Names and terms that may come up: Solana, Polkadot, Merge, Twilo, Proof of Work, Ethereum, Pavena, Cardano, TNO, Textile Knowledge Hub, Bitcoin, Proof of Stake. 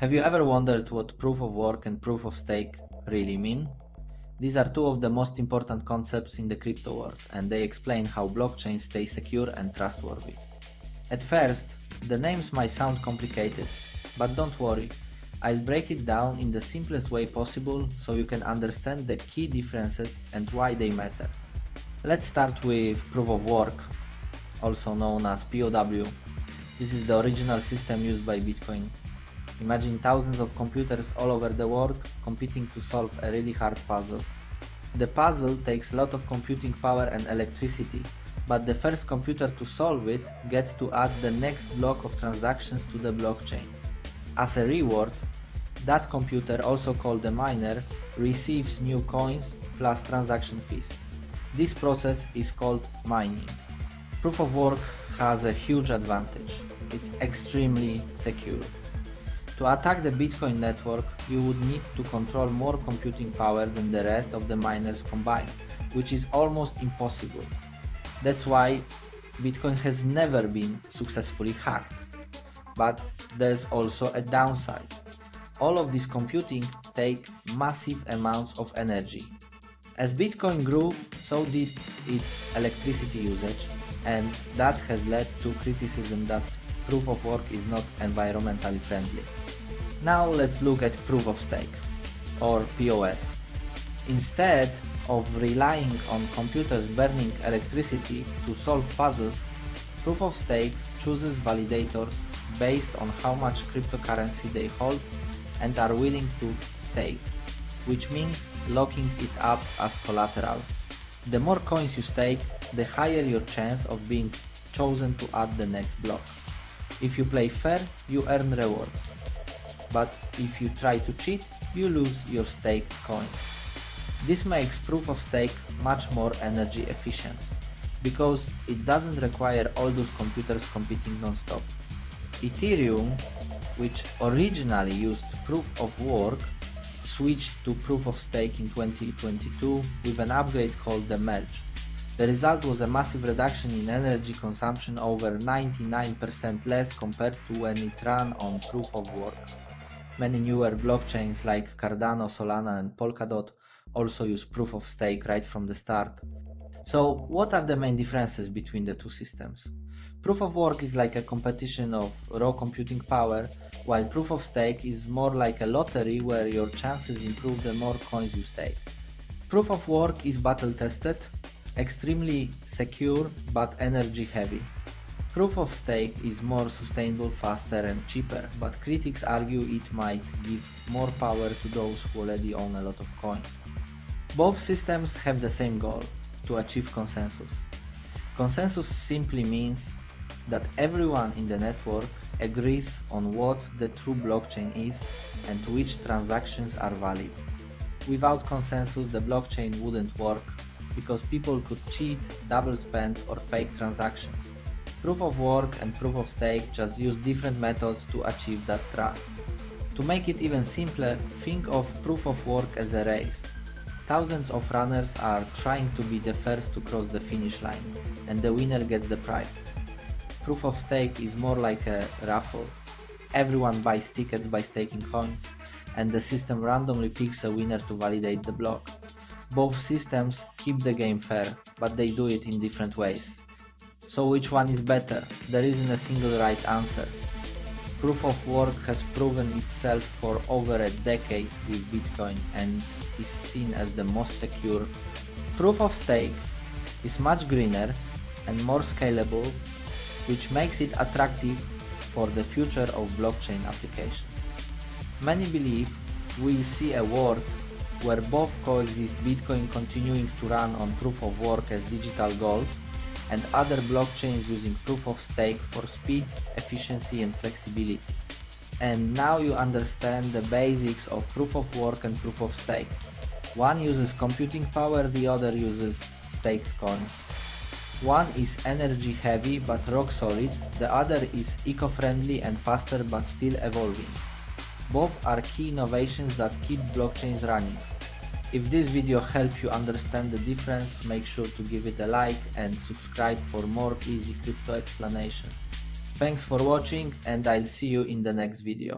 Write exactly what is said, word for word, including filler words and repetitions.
Have you ever wondered what proof of work and proof of stake really mean? These are two of the most important concepts in the crypto world, and they explain how blockchains stay secure and trustworthy. At first, the names might sound complicated, but don't worry, I'll break it down in the simplest way possible so you can understand the key differences and why they matter. Let's start with proof of work, also known as P O W. This is the original system used by Bitcoin. Imagine thousands of computers all over the world competing to solve a really hard puzzle. The puzzle takes a lot of computing power and electricity, but the first computer to solve it gets to add the next block of transactions to the blockchain. As a reward, that computer, also called the miner, receives new coins plus transaction fees. This process is called mining. Proof of work has a huge advantage. It's extremely secure. To attack the Bitcoin network, you would need to control more computing power than the rest of the miners combined, which is almost impossible. That's why Bitcoin has never been successfully hacked. But there's also a downside. All of this computing takes massive amounts of energy. As Bitcoin grew, so did its electricity usage, and that has led to criticism that proof of work is not environmentally friendly. Now let's look at proof of stake, or P O S. Instead of relying on computers burning electricity to solve puzzles, proof of stake chooses validators based on how much cryptocurrency they hold and are willing to stake, which means locking it up as collateral. The more coins you stake, the higher your chance of being chosen to add the next block. If you play fair, you earn rewards, but if you try to cheat, you lose your staked coins. This makes proof of stake much more energy efficient, because it doesn't require all those computers competing non-stop. Ethereum, which originally used proof of work, switched to proof of stake in twenty twenty-two with an upgrade called the Merge. The result was a massive reduction in energy consumption, over ninety-nine percent less compared to when it ran on proof of work. Many newer blockchains like Cardano, Solana and Polkadot also use proof of stake right from the start. So what are the main differences between the two systems? Proof of work is like a competition of raw computing power, while proof of stake is more like a lottery where your chances improve the more coins you stake. Proof of work is battle tested, extremely secure but energy heavy. Proof of stake is more sustainable, faster and cheaper, but critics argue it might give more power to those who already own a lot of coins. Both systems have the same goal: to achieve consensus. Consensus simply means that everyone in the network agrees on what the true blockchain is and which transactions are valid. Without consensus, the blockchain wouldn't work, because people could cheat, double spend or fake transactions. Proof of work and proof of stake just use different methods to achieve that trust. To make it even simpler, think of proof of work as a race. Thousands of runners are trying to be the first to cross the finish line, and the winner gets the prize. Proof of stake is more like a raffle. Everyone buys tickets by staking coins, and the system randomly picks a winner to validate the block. Both systems keep the game fair, but they do it in different ways. So which one is better? There isn't a single right answer. Proof of work has proven itself for over a decade with Bitcoin and is seen as the most secure. Proof of stake is much greener and more scalable, which makes it attractive for the future of blockchain applications. Many believe we'll see a world where both coexist, Bitcoin continuing to run on proof of work as digital gold, and other blockchains using proof of stake for speed, efficiency and flexibility. And now you understand the basics of proof of work and proof of stake. One uses computing power, the other uses staked coins. One is energy heavy but rock solid, the other is eco-friendly and faster but still evolving. Both are key innovations that keep blockchains running. If this video helped you understand the difference, make sure to give it a like and subscribe for more easy crypto explanations. Thanks for watching, and I'll see you in the next video.